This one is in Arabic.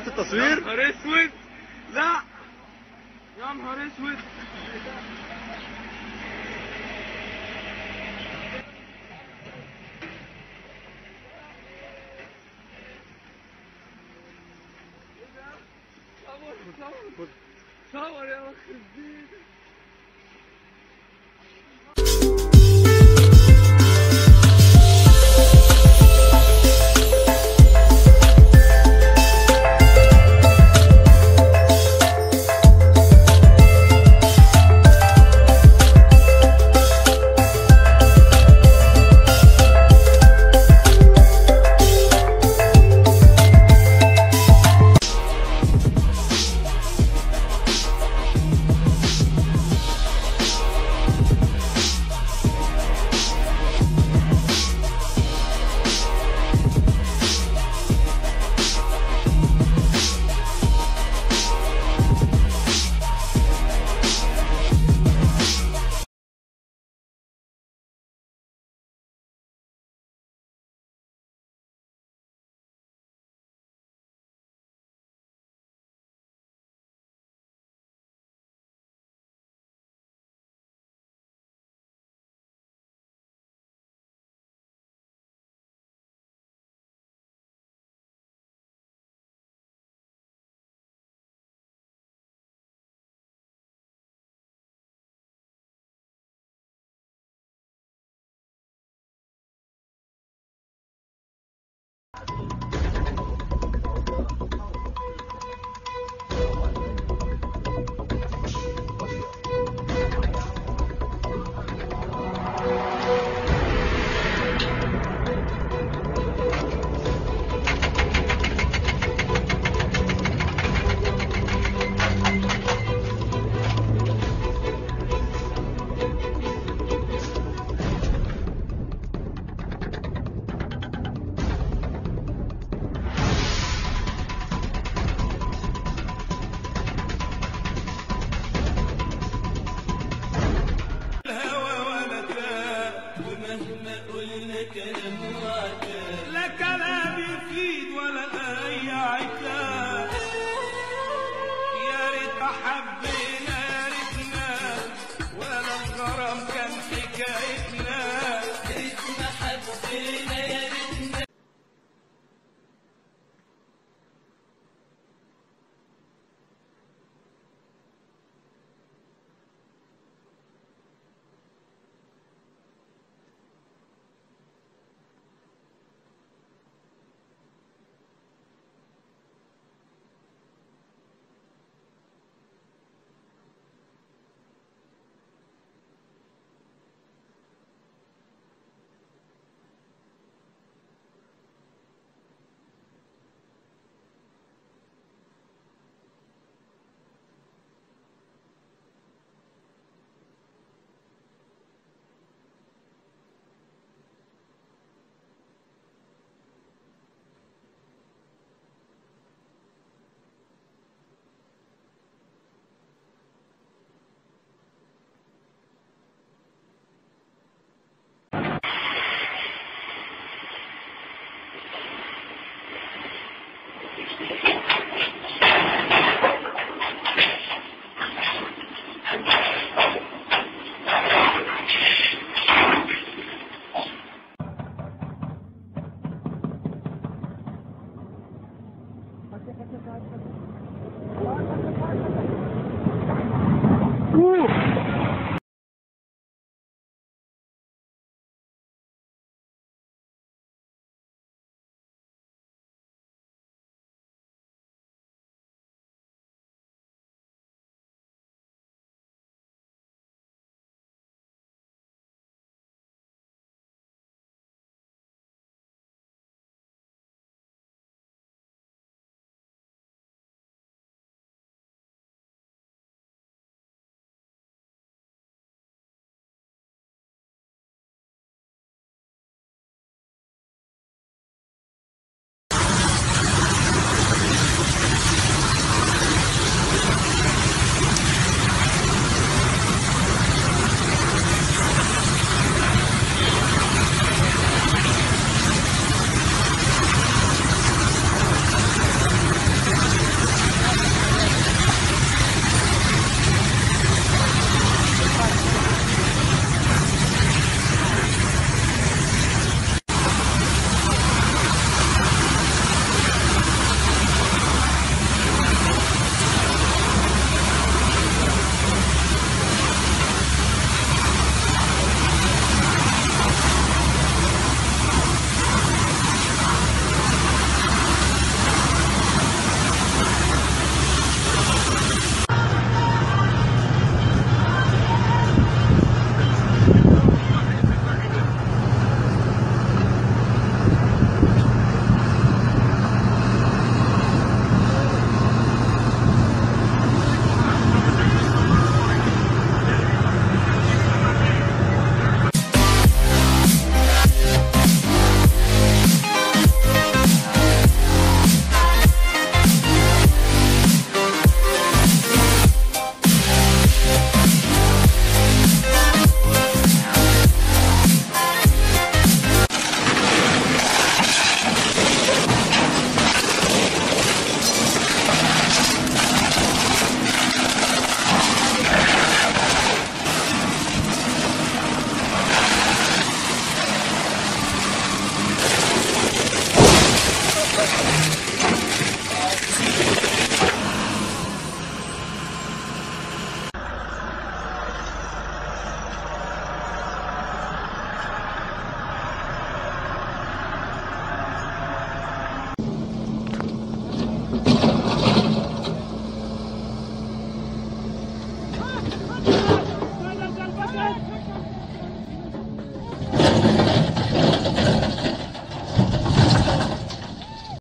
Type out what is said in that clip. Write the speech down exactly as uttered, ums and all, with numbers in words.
التصوير يا نهار اسود، لا يا نهار اسود. صور صور صور يا مخرب بيتك.